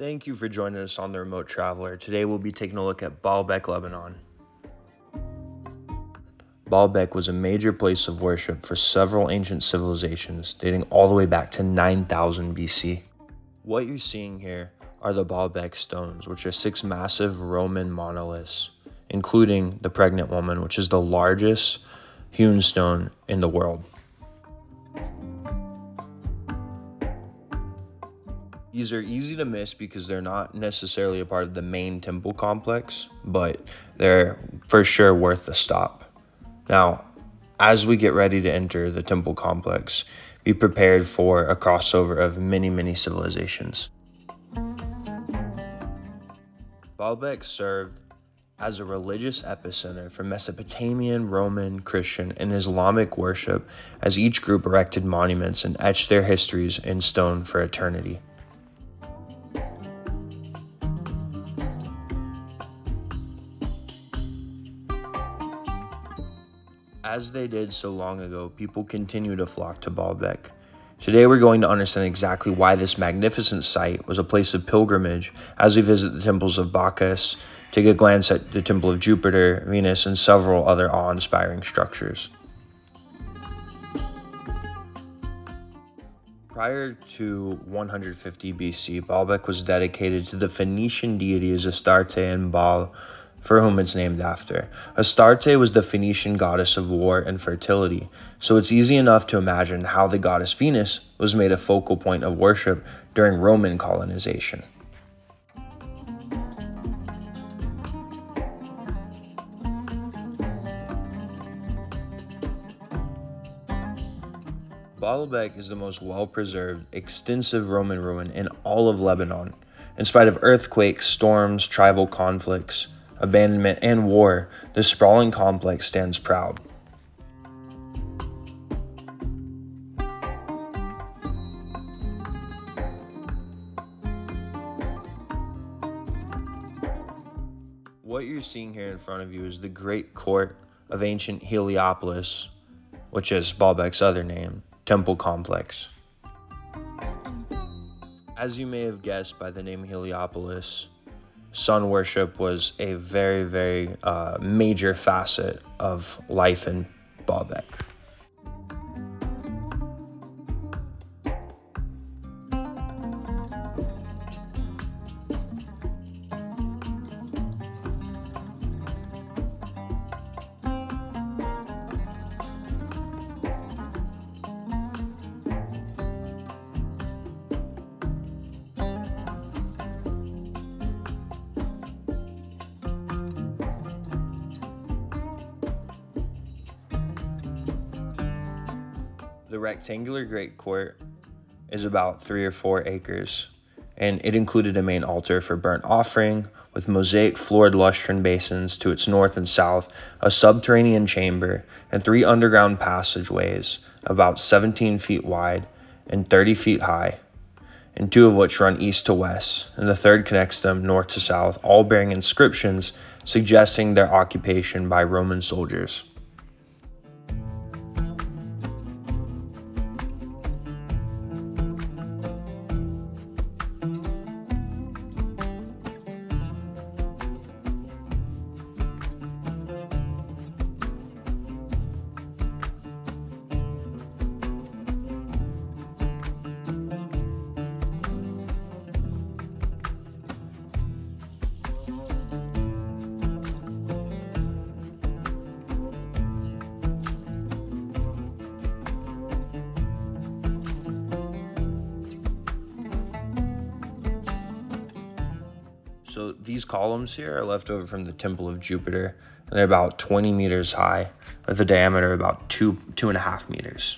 Thank you for joining us on The Remote Traveler. Today we'll be taking a look at Baalbek, Lebanon. Baalbek was a major place of worship for several ancient civilizations dating all the way back to 9000 BC. What you're seeing here are the Baalbek stones, which are 6 massive Roman monoliths, including the pregnant woman, which is the largest hewn stone in the world. These are easy to miss because they're not necessarily a part of the main temple complex, but they're for sure worth a stop. Now, as we get ready to enter the temple complex, be prepared for a crossover of many civilizations. Baalbek served as a religious epicenter for Mesopotamian, Roman, Christian, and Islamic worship, as each group erected monuments and etched their histories in stone for eternity. As they did so long ago, people continue to flock to Baalbek. Today we're going to understand exactly why this magnificent site was a place of pilgrimage as we visit the temples of Bacchus, take a glance at the Temple of Jupiter, Venus, and several other awe-inspiring structures. Prior to 150 BC, Baalbek was dedicated to the Phoenician deities Astarte and Baal, for whom it's named after. Astarte was the Phoenician goddess of war and fertility, so it's easy enough to imagine how the goddess Venus was made a focal point of worship during Roman colonization. Baalbek is the most well-preserved, extensive Roman ruin in all of Lebanon. In spite of earthquakes, storms, tribal conflicts, abandonment, and war, this sprawling complex stands proud. What you're seeing here in front of you is the great court of ancient Heliopolis, which is Baalbek's other name, temple complex. As you may have guessed by the name Heliopolis, sun worship was a very major facet of life in Baalbek. The rectangular great court is about 3 or 4 acres, and it included a main altar for burnt offering with mosaic floored lustrine basins to its north and south, a subterranean chamber, and 3 underground passageways about 17 feet wide and 30 feet high, and 2 of which run east to west, and the 3rd connects them north to south, all bearing inscriptions suggesting their occupation by Roman soldiers. So these columns here are left over from the Temple of Jupiter, and they're about 20 meters high, with a diameter of about 2.5 meters.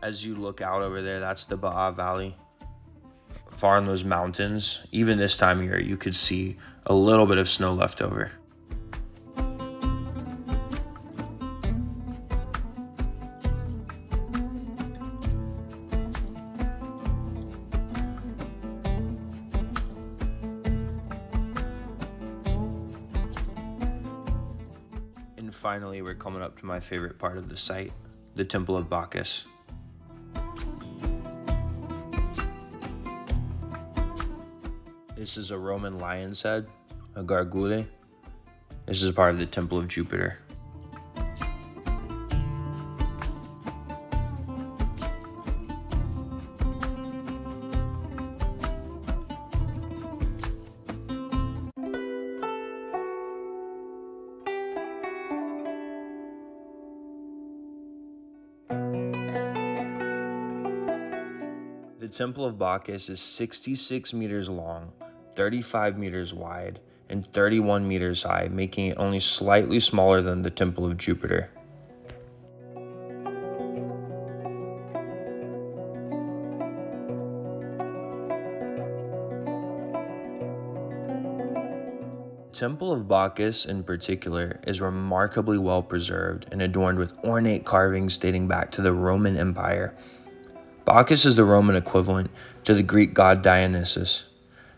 As you look out over there, that's the Bekaa Valley. Far in those mountains, even this time of year, you could see a little bit of snow left over. finally, we're coming up to my favorite part of the site, the Temple of Bacchus. This is a Roman lion's head, a gargouille. This is part of the Temple of Jupiter. The Temple of Bacchus is 66 meters long, 35 meters wide, and 31 meters high, making it only slightly smaller than the Temple of Jupiter. The Temple of Bacchus in particular is remarkably well preserved and adorned with ornate carvings dating back to the Roman Empire. Bacchus is the Roman equivalent to the Greek god Dionysus.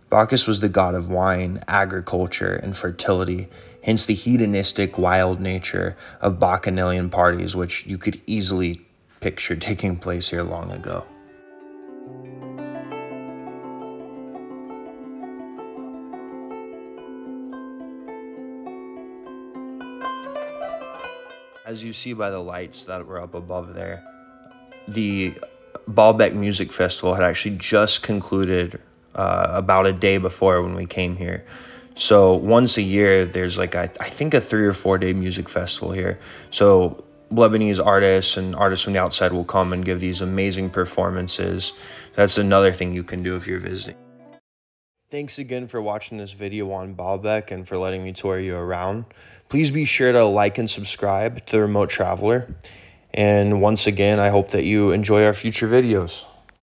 Bacchus was the god of wine, agriculture, and fertility, hence the hedonistic, wild nature of Bacchanalian parties, which you could easily picture taking place here long ago. As you see by the lights that were up above there, the Baalbek Music Festival had actually just concluded about a day before when we came here. So once a year, there's like I think a 3 or 4 day music festival here. So Lebanese artists and artists from the outside will come and give these amazing performances. That's another thing you can do if you're visiting. Thanks again for watching this video on Baalbek and for letting me tour you around. Please be sure to like and subscribe to The Remote Traveler. And once again, I hope that you enjoy our future videos.